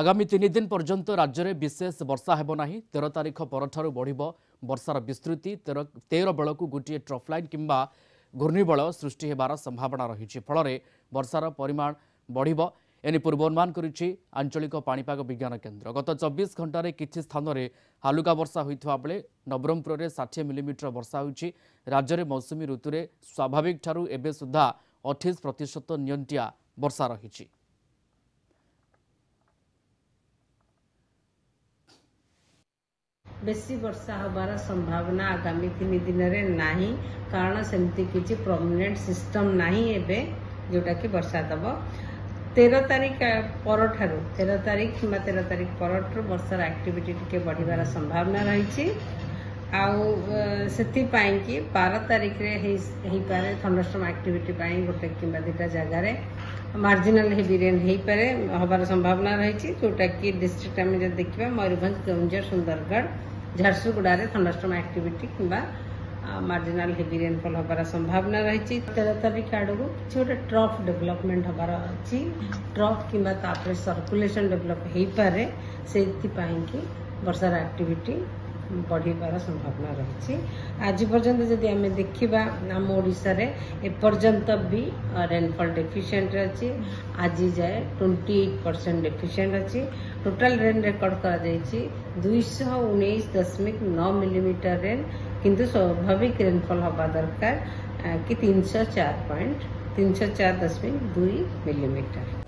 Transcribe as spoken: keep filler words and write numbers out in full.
आगामी तीन दिन पर्यंत राज्य में विशेष वर्षा हेब नाही। तेरह तारीख परठारु बढ़िबो वर्षार विस्तृति। तेरह बेलकू गोटे ट्रफलाइन किंबा घूर्णिबल सृष्टि हेबार संभावना रही। फल में वर्षार परिमाण बढ़िबो एने पूर्वानुमान करिछि आंचलिक पाणीपाग विज्ञान केन्द्र। गत चौबीस घंटे किछि स्थान में हालुका वर्षा होइथवा बेले नवरंगपुर में साठ मिलीमीटर वर्षा होइछि। राज्य में मौसुमी ऋतु में स्वाभाविक ठारू एबे सुधा अठाईस प्रतिशत नियंटिया वर्षा रही। बेसी वर्षा होबार संभावना आगामी तीन दिन में ना, कारण सेमती किसी प्रमिनेंट सिस्टम ना एबे जोटा कि वर्षा दब। तेरह तारीख पर तेरह तारीख कि तेरह तारीख पर वर्षार एक्टिविटी टी बढ़ संभावना रही। आई कि बारह तारीख हो पाए थंडरस्टॉर्म एक्टिविटी गोटे कि दुटा जगार मार्जिनाल हेवी रेन हो पाए हबार संभावना रही। जोटा कि डिस्ट्रिक्ट आम जब देखा मयूरभंज, केन्दुझर, सुंदरगढ़, झारसुगुड़ा थंडरस्टॉर्म एक्टिविटी कि मार्जिनाल हेवी रेनफॉल हबार संभावना रही। तेरह तारीख आड़ को किसी गोटे ट्रफ डेवलपमेंट हबार अच्छी। ट्रफ कि सर्कुलेशन डेवलप हो पाए से कि वर्षार एक्टिविटी बढ़िबार संभावना रही। आज पर्यंत जदि आम देखा आम ओडिशा रे एपर्यंत भी रेनफॉल डेफिशिएंट अच्छी। आज जाए ट्वेंटी एट परसेंट डेफिशिएंट अच्छी। टोटाल रेन रेकर्ड कर दशमिक नौ मिलीमीटर रेन, किंतु स्वाभाविक रेनफॉल हवा दरकार कि तीन सौ चार पॉइंट तीन सौ चार दशमिक दुई मिलीमीटर।